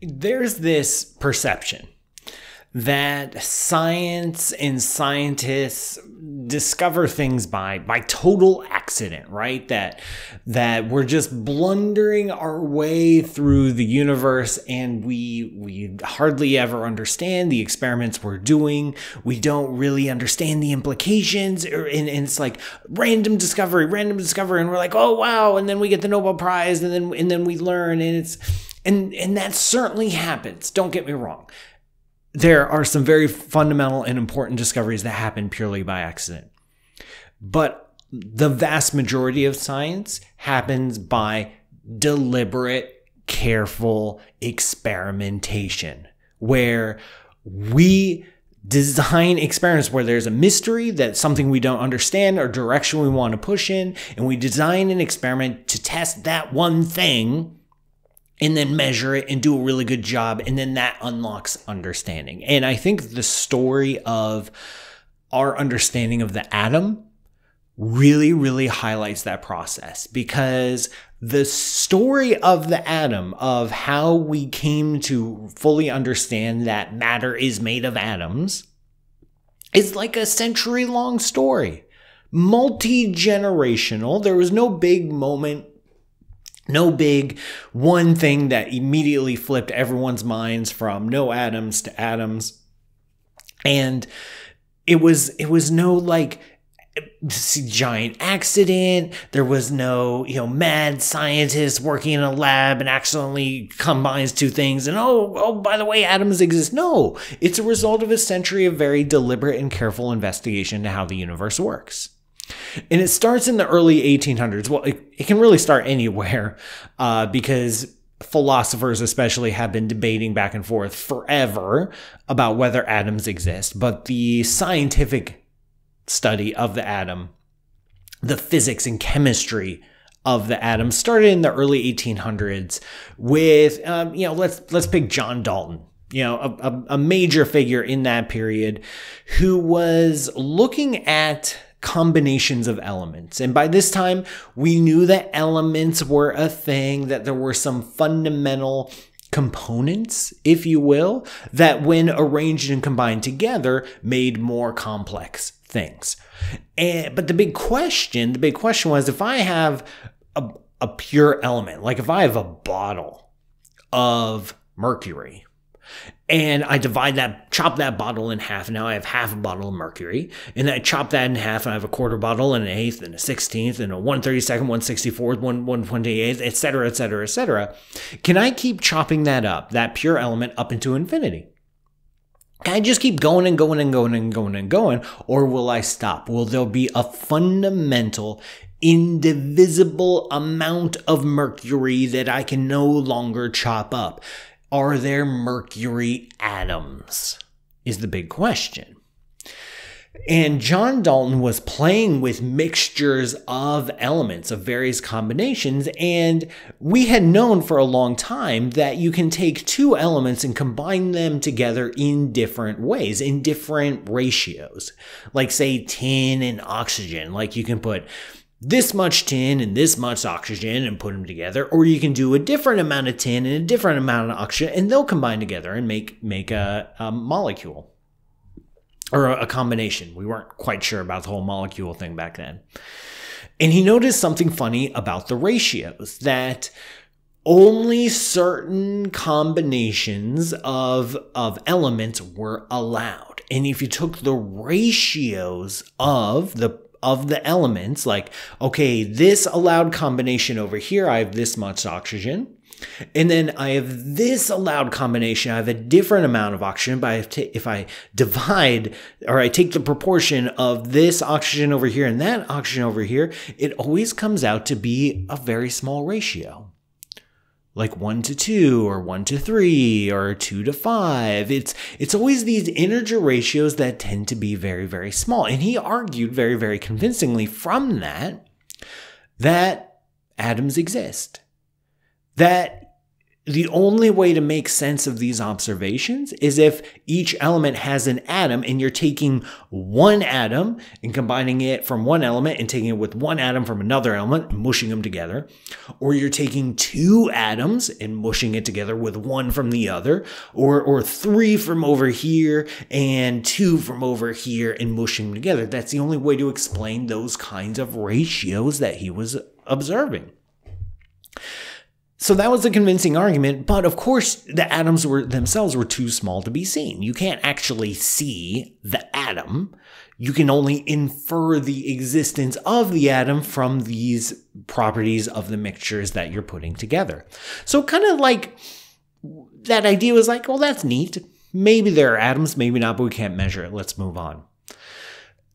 There's this perception that science and scientists discover things by total accident, right? That we're just blundering our way through the universe, and we hardly ever understand the experiments we're doing. We don't really understand the implications, and it's like random discovery, and we're like, oh wow, and then we get the Nobel Prize, and then we learn, and it's and that certainly happens. Don't get me wrong. There are some very fundamental and important discoveries that happen purely by accident. But the vast majority of science happens by deliberate, careful experimentation, where we design experiments where there's a mystery, that's something we don't understand or direction we want to push in, and we design an experiment to test that one thing, and then measure it and do a really good job, and then that unlocks understanding. And I think the story of our understanding of the atom really, really highlights that process, because the story of the atom, of how we came to fully understand that matter is made of atoms, is like a century-long story, multi-generational. There was no big moment. No big one thing that immediately flipped everyone's minds from no atoms to atoms. And it was no like giant accident. There was no, you know, mad scientist working in a lab and accidentally combines two things and oh, by the way, atoms exist. No, it's a result of a century of very deliberate and careful investigation to how the universe works. And it starts in the early 1800s. Well, it can really start anywhere because philosophers especially have been debating back and forth forever about whether atoms exist. But the scientific study of the atom, the physics and chemistry of the atom, started in the early 1800s with, you know, let's pick John Dalton. You know, a major figure in that period who was looking at combinations of elements. And by this time, we knew that elements were a thing, that there were some fundamental components, if you will, that when arranged and combined together made more complex things. But the big question was, if I have a pure element, like if I have a bottle of mercury, and I chop that bottle in half, and now I have half a bottle of mercury. And I chop that in half, and I have a quarter bottle, and an eighth, and a 16th, and a 132nd, 164th, 128th, et cetera, et cetera, et cetera. Can I keep chopping that up, that pure element, up into infinity? Can I just keep going and going and going and going and going, or will I stop? Will there be a fundamental, indivisible amount of mercury that I can no longer chop up? Are there mercury atoms? Is the big question. And John Dalton was playing with mixtures of elements of various combinations, and we had known for a long time that you can take two elements and combine them together in different ways, in different ratios. Like, say, tin and oxygen. Like, you can put this much tin and this much oxygen and put them together, or you can do a different amount of tin and a different amount of oxygen, and they'll combine together and make a molecule or a combination. We weren't quite sure about the whole molecule thing back then. And he noticed something funny about the ratios, that only certain combinations of elements were allowed. And if you took the ratios of the elements, like, okay, this allowed combination over here, I have this much oxygen, and then I have this allowed combination, I have a different amount of oxygen, but if I divide, or I take the proportion of this oxygen over here and that oxygen over here, it always comes out to be a very small ratio, like 1 to 2 or 1 to 3 or 2 to 5. It's always these integer ratios that tend to be very, very small. And he argued very, very convincingly from that atoms exist, that The only way to make sense of these observations is if each element has an atom and you're taking one atom and combining it from one element and taking it with one atom from another element and mushing them together, or you're taking two atoms and mushing it together with one from the other, or three from over here and two from over here and mushing them together. That's the only way to explain those kinds of ratios that he was observing. So that was a convincing argument, but of course the atoms themselves were too small to be seen. You can't actually see the atom. You can only infer the existence of the atom from these properties of the mixtures that you're putting together. So kind of like that idea was like, well, that's neat. Maybe there are atoms, maybe not, but we can't measure it. Let's move on.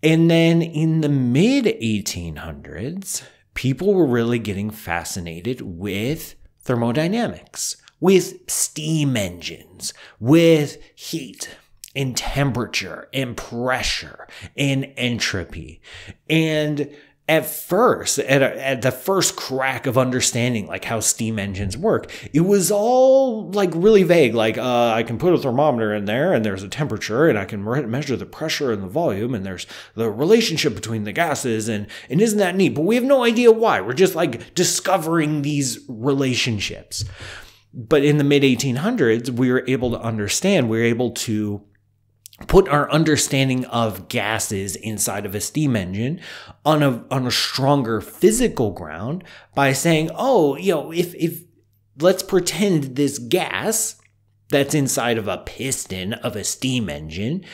And then in the mid-1800s, people were really getting fascinated with thermodynamics, with steam engines, with heat and temperature and pressure and entropy. And at first, at the first crack of understanding like how steam engines work, it was all like really vague. Like I can put a thermometer in there and there's a temperature and I can measure the pressure and the volume and there's the relationship between the gases and isn't that neat? But we have no idea why. We're just like discovering these relationships. But in the mid-1800s, we were able to understand, we were able to put our understanding of gases inside of a steam engine on a stronger physical ground by saying, oh, you know, if let's pretend this gas that's inside of a piston of a steam engine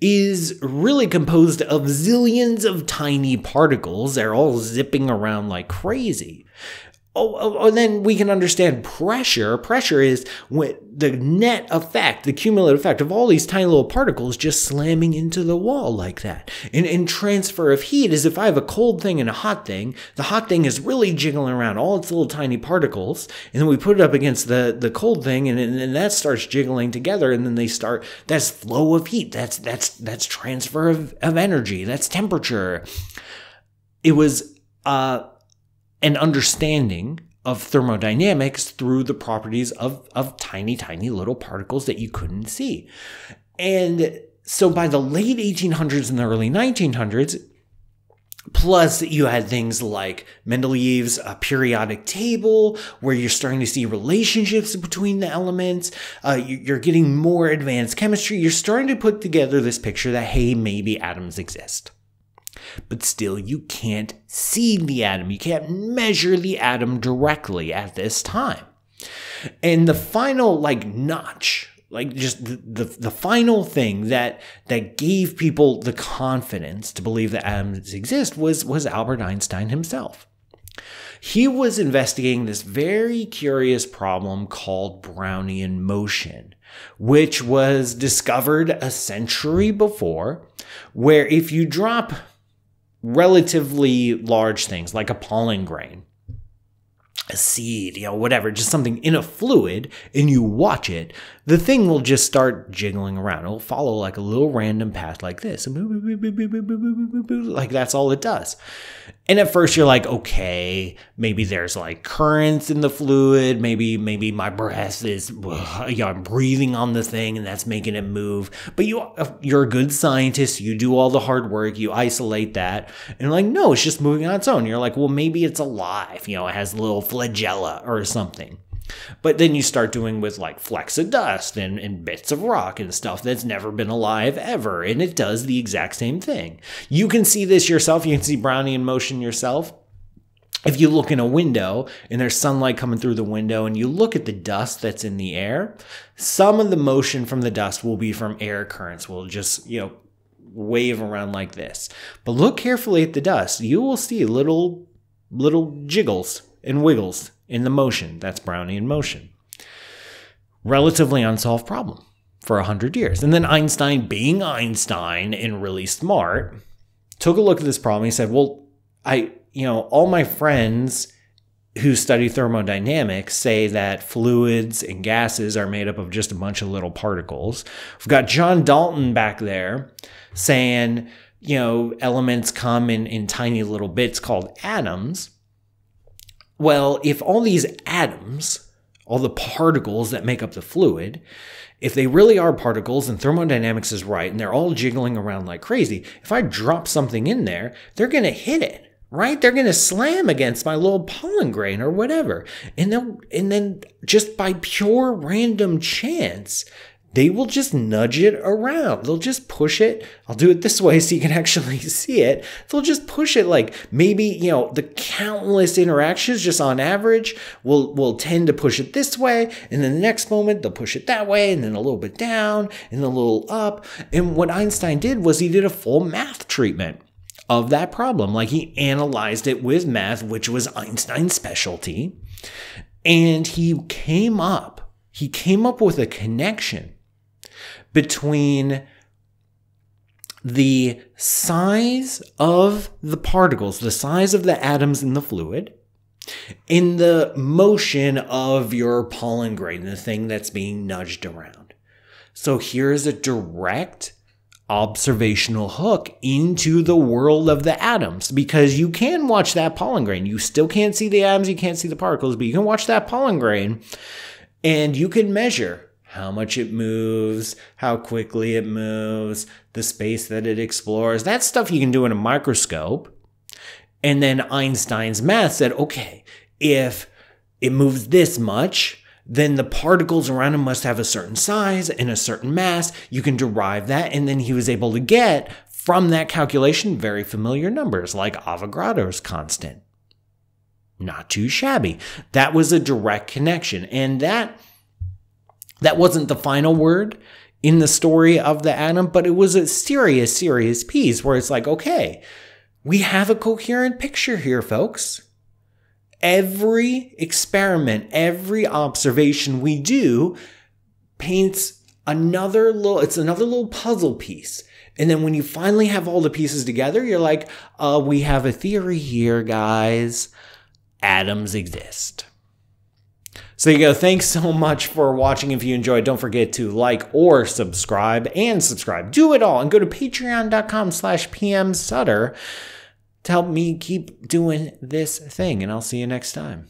is really composed of zillions of tiny particles. They're all zipping around like crazy. And then we can understand pressure. Pressure is when the net effect, the cumulative effect of all these tiny little particles just slamming into the wall like that. And transfer of heat is if I have a cold thing and a hot thing, the hot thing is really jiggling around all its little tiny particles. And then we put it up against the cold thing and that starts jiggling together. And then they start, that's flow of heat. That's transfer of energy. That's temperature. It was, an understanding of thermodynamics through the properties of tiny, tiny little particles that you couldn't see. And so by the late 1800s and the early 1900s, plus you had things like Mendeleev's periodic table, where you're starting to see relationships between the elements, you're getting more advanced chemistry, you're starting to put together this picture that, hey, maybe atoms exist. But still, you can't see the atom. You can't measure the atom directly at this time. And the final, like, notch, like just the final thing that gave people the confidence to believe that atoms exist was Albert Einstein himself. He was investigating this very curious problem called Brownian motion, which was discovered a century before, where if you drop relatively large things like a pollen grain, a seed, you know, whatever, just something in a fluid, and you watch it, the thing will just start jiggling around. It'll follow like a little random path like this. Like that's all it does. And at first you're like, okay, maybe there's like currents in the fluid. Maybe my breath is, you know, I'm breathing on the thing and that's making it move. But you're a good scientist. You do all the hard work. You isolate that. And you're like, no, it's just moving on its own. You're like, well, maybe it's alive. You know, it has little flagella or something. But then you start doing with like flecks of dust and bits of rock and stuff that's never been alive ever, and it does the exact same thing. You can see this yourself. You can see Brownian motion yourself. If you look in a window and there's sunlight coming through the window and you look at the dust that's in the air, some of the motion from the dust will be from air currents. Will just, you know, wave around like this. But look carefully at the dust. You will see little jiggles and wiggles in the motion. That's Brownian motion. Relatively unsolved problem for 100 years. And then Einstein, being Einstein and really smart, took a look at this problem. He said, well, all my friends who study thermodynamics say that fluids and gases are made up of just a bunch of little particles. We've got John Dalton back there saying, you know, elements come in tiny little bits called atoms. Well, if all these atoms all the particles that make up the fluid, if they really are particles and thermodynamics is right and they're all jiggling around like crazy, if I drop something in there, they're going to hit it, right? They're going to slam against my little pollen grain or whatever. And then just by pure random chance, they will just nudge it around. They'll just push it. I'll do it this way so you can actually see it. They'll just push it like maybe, you know, the countless interactions just on average will tend to push it this way. And then the next moment they'll push it that way, and then a little bit down and a little up. And what Einstein did was he did a full math treatment of that problem. Like he analyzed it with math, which was Einstein's specialty. And he came up with a connection between the size of the particles, the size of the atoms in the fluid, and the motion of your pollen grain, the thing that's being nudged around. So here is a direct observational hook into the world of the atoms, because you can watch that pollen grain. You still can't see the atoms, you can't see the particles, but you can watch that pollen grain and you can measure how much it moves, how quickly it moves, the space that it explores. That stuff you can do in a microscope. And then Einstein's math said, okay, if it moves this much, then the particles around him must have a certain size and a certain mass. You can derive that. And then he was able to get from that calculation very familiar numbers like Avogadro's constant. Not too shabby. That was a direct connection. And that wasn't the final word in the story of the atom, but it was a serious, serious piece where it's like, okay, we have a coherent picture here, folks. Every experiment, every observation we do paints another little puzzle piece. And then when you finally have all the pieces together, you're like, we have a theory here, guys. Atoms exist. So you go. Thanks so much for watching. If you enjoyed, don't forget to like or subscribe and subscribe. Do it all and go to patreon.com/pmsutter to help me keep doing this thing. And I'll see you next time.